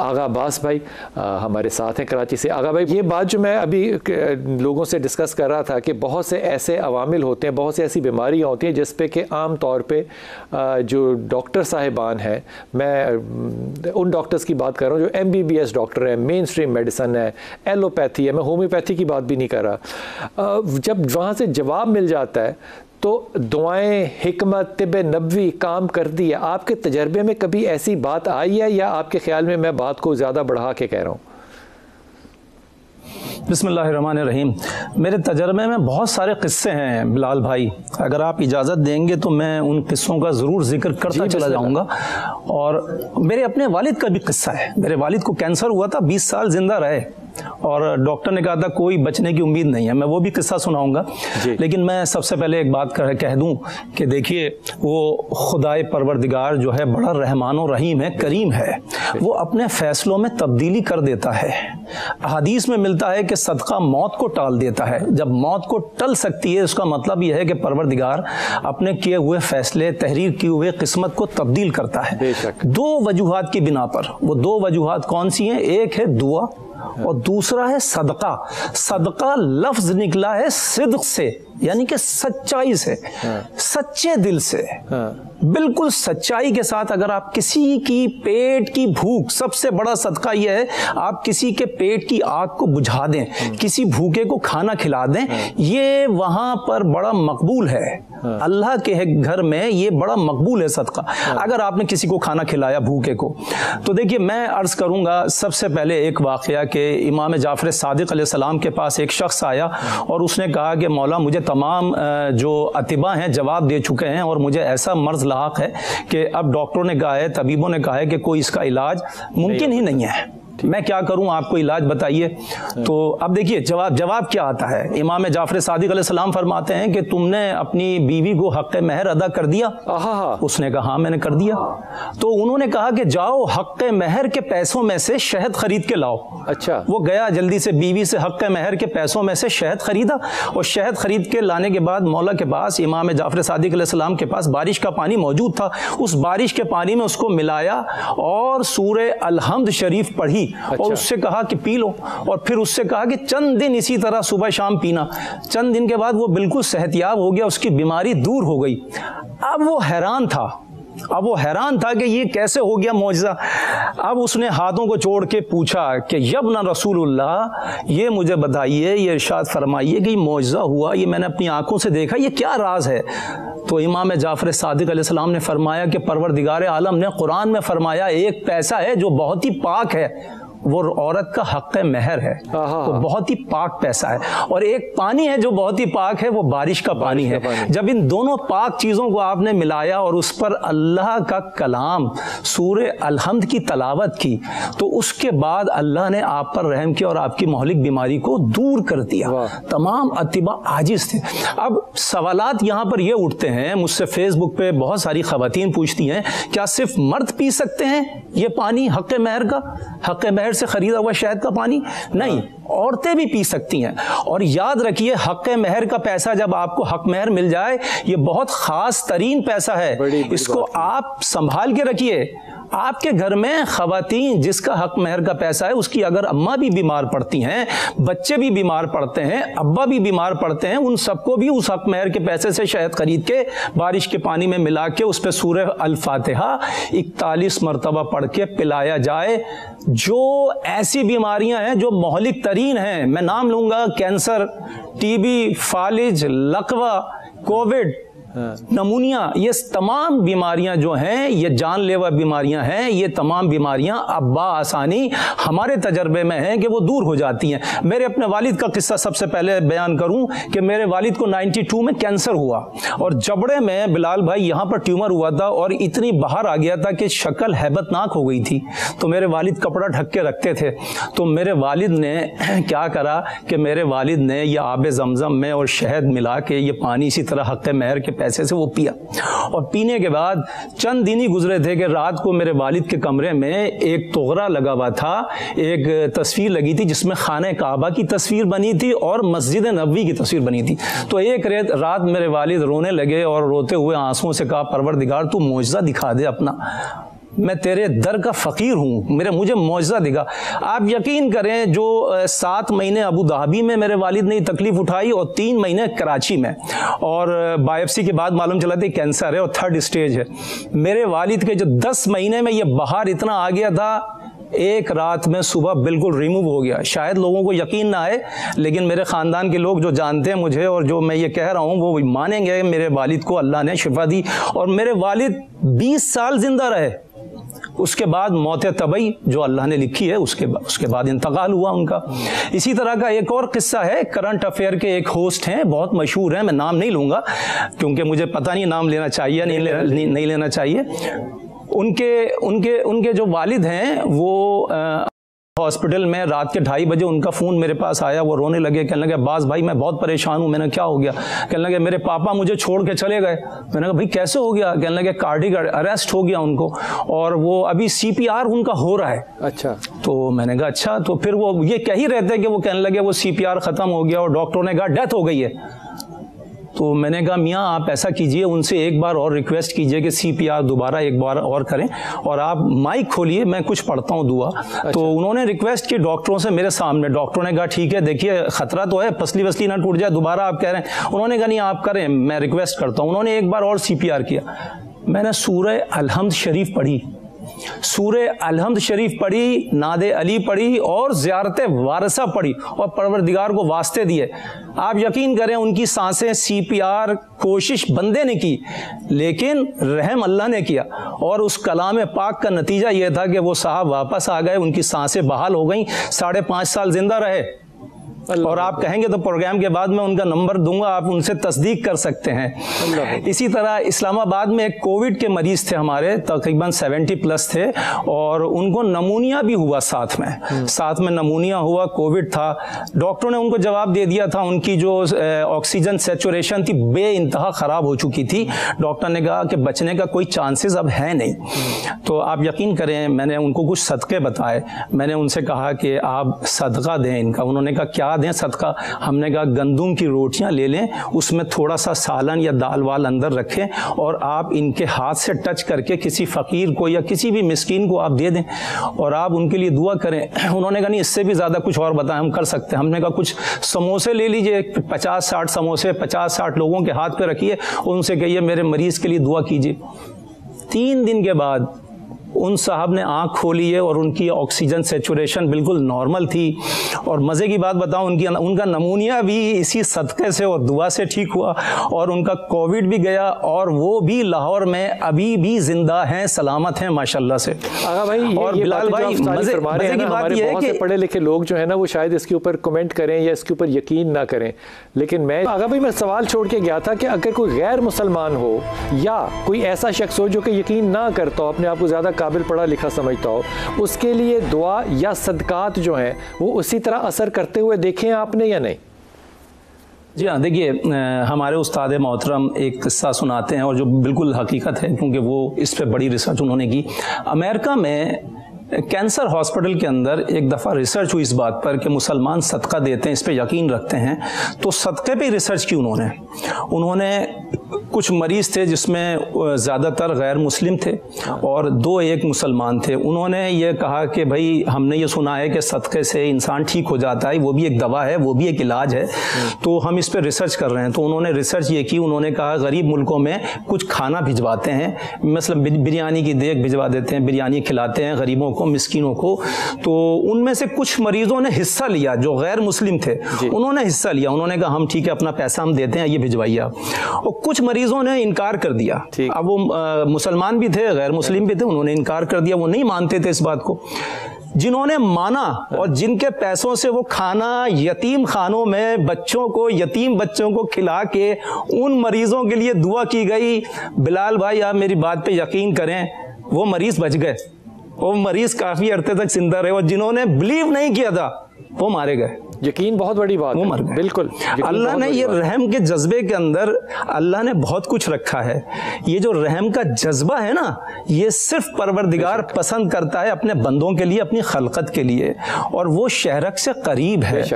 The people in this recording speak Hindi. आगा अब्बास भाई हमारे साथ हैं कराची से। आगा भाई, ये बात जो मैं अभी लोगों से डिस्कस कर रहा था कि बहुत से ऐसे अवामिल होते हैं, बहुत से ऐसी बीमारियां होती हैं जिस पे कि आम तौर पे जो डॉक्टर साहिबान हैं, मैं उन डॉक्टर्स की बात कर रहा हूँ जो MBBS डॉक्टर हैं, मेन स्ट्रीम मेडिसन है, एलोपैथी है, मैं होम्योपैथी की बात भी नहीं कर रहा। जब वहाँ से जवाब मिल जाता है तो दुआएं, हिकमत, तिब्बे नबवी काम करती है। आपके तजर्बे में कभी ऐसी बात आई है या आपके ख्याल में मैं बात को ज़्यादा बढ़ा के कह रहा हूँ? बिस्मिल्लाहिर्रहमानिर्रहीम। मेरे तजर्बे में बहुत सारे किस्से हैं बिलाल भाई, अगर आप इजाज़त देंगे तो मैं उन किस्सों का ज़रूर जिक्र करता चला जाऊँगा। और मेरे अपने वालिद का भी किस्सा है। मेरे वालिद को कैंसर हुआ था, 20 साल ज़िंदा रहे और डॉक्टर ने कहा था कोई बचने की उम्मीद नहीं है। मैं वो भी किस्सा सुनाऊंगा, लेकिन मैं सबसे पहले एक बात कह दूं कि देखिए, वो खुदाए परवरदिगार जो है बड़ा रहमान और रहीम है, करीम है। वो अपने फैसलों में तब्दीली कर देता है। अहादीस में मिलता है कि सदका मौत को टाल देता है। जब मौत को टल सकती है, उसका मतलब यह है कि परवरदिगार अपने किए हुए फैसले, तहरीर किए हुए किस्मत को तब्दील करता है दो वजूहात की बिना पर। वो दो वजूहात कौन सी हैं? एक है दुआ और दूसरा है सदका। सदका लफ्ज निकला है सिद्क से, यानी कि सच्चाई से, सच्चे दिल से। बिल्कुल सच्चाई के साथ अगर आप किसी की पेट की भूख, सबसे बड़ा सदका यह है आप किसी के पेट की आग को बुझा दें, किसी भूखे को खाना खिला दें, ये वहाँ पर बड़ा मकबूल है। अल्लाह के घर में ये बड़ा मकबूल है सदका। अगर आपने किसी को खाना खिलाया भूखे को, तो देखिए मैं अर्ज़ करूँगा सबसे पहले एक वाक़या कि इमाम जाफ़र सादिक अलैहिस्सलाम के पास एक शख्स आया और उसने कहा कि मौला, मुझे तमाम जो अतिबा हैं जवाब दे चुके हैं और मुझे ऐसा मर्ज़ लाहक़ है कि अब डॉक्टरों ने कहा है, तबीबों ने कहा है कि कोई इसका इलाज मुमकिन ही नहीं है, मैं क्या करूं, आपको इलाज बताइए। तो अब देखिए जवाब क्या आता है। इमाम जाफ़र सादिक अलैहिस्सलाम फरमाते हैं कि तुमने अपनी बीवी को हक़ महर अदा कर दिया? उसने कहा हाँ मैंने कर दिया। तो उन्होंने कहा कि जाओ हक़ महर के पैसों में से शहद खरीद के लाओ। अच्छा, वो गया जल्दी से बीवी से हक़ महर के पैसों में से शहद खरीदा और शहद खरीद के लाने के बाद मौला के पास, इमाम जाफ़र सादिक अलैहिस्सलाम के पास बारिश का पानी मौजूद था, उस बारिश के पानी में उसको मिलाया और सूरह अल-हम्द शरीफ पढ़ी। अच्छा। और उससे कहा कि पी लो और फिर उससे कहा कि चंद दिन इसी तरह सुबह शाम पीना। चंद दिन के बाद वो बिल्कुल सेहतयाब हो गया, उसकी बीमारी दूर हो गई। अब वो हैरान था कि ये कैसे हो गया मौजज़ा। अब उसने हाथों को जोड़ के पूछा कि यब्ना रसूलुल्लाह, ये मुझे बताइए, ये इरशाद फरमाइए कि मौजज़ा हुआ, ये मैंने अपनी आंखों से देखा, ये क्या राज है? तो इमाम जाफ़र सादिक अलैहिस्सलाम ने फरमाया कि परवरदिगार आलम ने कुरान में फरमाया एक पैसा है जो बहुत ही पाक है, वो औरत का हक़ महर है, तो बहुत ही पाक पैसा है, और एक पानी है जो बहुत ही पाक है, वो बारिश का पानी है। जब इन दोनों पाक चीज़ों को आपने मिलाया और उस पर अल्लाह का कलाम, सूरह अल-हम्द की तलावत की, तो उसके बाद अल्लाह ने आप पर रहम किया और आपकी मोहलिक बीमारी को दूर कर दिया। तमाम अतिबा आजिज थे। अब सवालात यहाँ पर ये उठते हैं, मुझसे फेसबुक पर बहुत सारी ख़वातीन पूछती हैं, क्या सिर्फ मर्द पी सकते हैं ये पानी हक़ महर का, हक़ महर से खरीदा हुआ शहद का पानी? नहीं, औरतें भी पी सकती हैं। और याद रखिए, हक़ महर का पैसा, जब आपको हक़ महर मिल जाए, ये बहुत खास तरीन पैसा है, इसको आप संभाल के रखिए। आपके घर में ख़वातीन जिसका हक़ महर का पैसा है, उसकी अगर अम्मा भी बीमार पड़ती हैं, बच्चे भी बीमार पड़ते हैं, अब्बा भी बीमार पड़ते हैं, उन सबको भी उस हक़ महर के पैसे से शहद खरीद के बारिश के पानी में मिला के उस पर सूरह अल-फातिहा 41 मरतबा पढ़ के पिलाया जाए। जो ऐसी बीमारियां हैं जो मोहलिक तरीन हैं, मैं नाम लूँगा, कैंसर, TB, फालिज, लकवा, कोविड, नमूनिया, ये तमाम बीमारियां जो हैं ये जानलेवा बीमारियां हैं। ये तमाम बीमारियां अब आसानी हमारे तजर्बे में हैं कि वो दूर हो जाती हैं। मेरे अपने वालिद का किस्सा सबसे पहले बयान करूं कि मेरे वालिद को 92 में कैंसर हुआ और जबड़े में बिलाल भाई यहाँ पर ट्यूमर हुआ था और इतनी बाहर आ गया था कि शक्ल हैबतनाक हो गई थी। तो मेरे वालिद कपड़ा ढक के रखते थे, तो मेरे वालिद ने क्या करा कि मेरे वालिद ने यह आब जमज़म में और शहद मिला के ये पानी इसी तरह हक़ महर के पैसे से वो पिया। और पीने के बाद चंद दिन ही गुजरे थे कि रात को मेरे वालिद के कमरे में एक तोगरा लगा हुआ था, एक तस्वीर लगी थी जिसमें खाने काबा की तस्वीर बनी थी और मस्जिद नबवी की तस्वीर बनी थी। तो एक रात मेरे वालिद रोने लगे और रोते हुए आंसुओं से कहा, परवरदिगार तू मौजज़ा दिखा दे अपना। मैं तेरे दर का फ़कीर हूँ, मेरा मुझे मौजज़ा दिखा। आप यकीन करें जो 7 महीने अबू धाबी में मेरे वालिद ने तकलीफ़ उठाई और 3 महीने कराची में, और बायोप्सी के बाद मालूम चला था कैंसर है और 3rd स्टेज है। मेरे वालिद के जो 10 महीने में ये बाहर इतना आ गया था, एक रात में सुबह बिल्कुल रिमूव हो गया। शायद लोगों को यकीन ना आए, लेकिन मेरे ख़ानदान के लोग जो जानते हैं मुझे और जो मैं ये कह रहा हूँ वो मानेंगे, मेरे वालिद को अल्लाह ने शिफा दी और मेरे वालिद 20 साल ज़िंदा रहे। उसके बाद मौत तबई जो अल्लाह ने लिखी है उसके बाद इंतकाल हुआ उनका। इसी तरह का एक और किस्सा है, करंट अफेयर के एक होस्ट हैं, बहुत मशहूर हैं, मैं नाम नहीं लूँगा क्योंकि मुझे पता नहीं नाम लेना चाहिए नहीं लेना चाहिए। उनके जो वालिद हैं वो हॉस्पिटल में रात के 2:30 बजे उनका फ़ोन मेरे पास आया। वो रोने लगे, कहने लगे अब्बास भाई मैं बहुत परेशान हूँ। मैंने क्या हो गया? कहने लगे मेरे पापा मुझे छोड़ के चले गए। मैंने कहा भाई कैसे हो गया? कहने लगे कार्डियक अरेस्ट हो गया उनको और वो अभी CPR उनका हो रहा है। अच्छा, तो मैंने कहा अच्छा। तो फिर वो ये कह ही रहते कि वो कहने लगे वो CPR ख़त्म हो गया और डॉक्टरों ने कहा डेथ हो गई है। तो मैंने कहा मियाँ आप ऐसा कीजिए, उनसे एक बार और रिक्वेस्ट कीजिए कि CPR दोबारा एक बार और करें और आप माइक खोलिए, मैं कुछ पढ़ता हूँ दुआ। अच्छा। तो उन्होंने रिक्वेस्ट की डॉक्टरों से मेरे सामने। डॉक्टरों ने कहा ठीक है, देखिए ख़तरा तो है, पसली वसली ना टूट जाए, दोबारा आप कह रहे हैं। उन्होंने कहा नहीं आप करें, मैं रिक्वेस्ट करता हूँ। उन्होंने एक बार और CPR किया। मैंने सूरह अल-हम्द शरीफ पढ़ी, सूरह अल-हम्द शरीफ पढ़ी, नादे अली पढ़ी और ज़ियारते वारसा पढ़ी और परवरदिगार को वास्ते दिए। आप यकीन करें उनकी सांसें, CPR कोशिश बंदे ने की लेकिन रहम अल्लाह ने किया और उस कलाम पाक का नतीजा यह था कि वो साहब वापस आ गए, उनकी सांसें बहाल हो गईं, 5.5 साल ज़िंदा रहे। और आप कहेंगे तो प्रोग्राम के बाद मैं उनका नंबर दूंगा, आप उनसे तस्दीक कर सकते हैं। इसी तरह इस्लामाबाद में एक कोविड के मरीज़ थे हमारे, तकरीबन 70+ थे और उनको नमूनिया भी हुआ, साथ में नमूनिया हुआ, कोविड था। डॉक्टरों ने उनको जवाब दे दिया था, उनकी जो ऑक्सीजन सेचुरेशन थी बेइंतहा ख़राब हो चुकी थी। डॉक्टर ने कहा कि बचने का कोई चांसेस अब है नहीं। तो आप यकीन करें मैंने उनको कुछ सदक़े बताए, मैंने उनसे कहा कि आप सदका दें इनका। उन्होंने कहा क्या दें सदका? हमने कहा गंदुम की रोटियां ले लें, उसमें थोड़ा सा सालन या दाल वाल अंदर रखें और आप इनके हाथ से टच करके किसी फ़कीर को या किसी भी मिस्कीन को आप दे दें और आप उनके लिए दुआ करें। उन्होंने कहा नहीं इससे भी ज़्यादा कुछ और बताएं, हम कर सकते हैं। हमने कहा कुछ समोसे ले लीजिए, 50-60 समोसे 50-60 लोगों के हाथ पर रखिए, उनसे कहिए मेरे मरीज़ के लिए दुआ कीजिए। 3 दिन के बाद उन साहब ने आँख खोली है और उनकी ऑक्सीजन सेचुरेशन बिल्कुल नॉर्मल थी। और मज़े की बात बताऊं उनका नमूनिया भी इसी सदक़े से और दुआ से ठीक हुआ और उनका कोविड भी गया और वो भी लाहौर में अभी भी ज़िंदा हैं, सलामत हैं माशाल्लाह से। आगा भाई और बिलाल भाई मज़े की बात ये है कि पढ़े लिखे लोग जो है ना वो शायद इसके ऊपर कमेंट करें या इसके ऊपर यकीन ना करें, लेकिन मैं आगा भाई मैं सवाल छोड़ के गया था कि अगर कोई गैर मुसलमान हो या कोई ऐसा शख्स हो जो कि यकीन ना करता हो, अपने आप को ज़्यादा काबिल पढ़ा लिखा समझता हो, उसके लिए दुआ या सदकात जो हैं वो उसी तरह असर करते हुए देखे हैं आपने या नहीं? जी हाँ, देखिए हमारे उस्ताद मोहतरम एक किस्सा सुनाते हैं और जो बिल्कुल हकीकत है क्योंकि वो इस पर बड़ी रिसर्च उन्होंने की। अमेरिका में कैंसर हॉस्पिटल के अंदर एक दफ़ा रिसर्च हुई इस बात पर कि मुसलमान सदका देते हैं, इस पर यकीन रखते हैं, तो सदक़े पे रिसर्च की। उन्होंने कुछ मरीज़ थे जिसमें ज़्यादातर गैर मुस्लिम थे और 2-1 मुसलमान थे। उन्होंने ये कहा कि भाई हमने ये सुना है कि सदक़े से इंसान ठीक हो जाता है, वो भी एक दवा है, वो भी एक इलाज है, तो हम इस पर रिसर्च कर रहे हैं। तो उन्होंने रिसर्च ये की, उन्होंने कहा गरीब मुल्कों में कुछ खाना भिजवाते हैं, मसलन बिरयानी की देग भिजवा देते हैं, बिरयानी खिलाते हैं गरीबों को, मिस्किनों को। तो उनमें से कुछ मरीजों ने हिस्सा लिया जो गैर मुस्लिम थे, उन्होंने हिस्सा लिया। उन्होंने कहा हम ठीक है अपना पैसा हम देते हैं, ये भिजवाइए। और कुछ मरीजों ने इनकार कर दिया। अब वो मुसलमान भी थे, गैर मुस्लिम भी थे, उन्होंने इनकार कर दिया, वो नहीं मानते थे इस बात को। जिन्होंने माना और जिनके पैसों से वो खाना यतीम खानों में यतीम बच्चों को खिला के उन मरीजों के लिए दुआ की गई। बिलाल भाई आप मेरी बात पे यकीन करें, वो मरीज बच गए, वो मरीज काफी अरसे तक जिंदा रहे और जिन्होंने बिलीव नहीं किया था वो मारे गए। यकीन बहुत बड़ी बात है, बिल्कुल। अल्लाह ने ये रहम के जज्बे के अंदर अल्लाह ने बहुत कुछ रखा है। ये जो रहम का जज्बा है ना, ये सिर्फ परवरदिगार पसंद करता है अपने बंदों के लिए, अपनी खलकत के लिए, और वो शहरक से करीब है।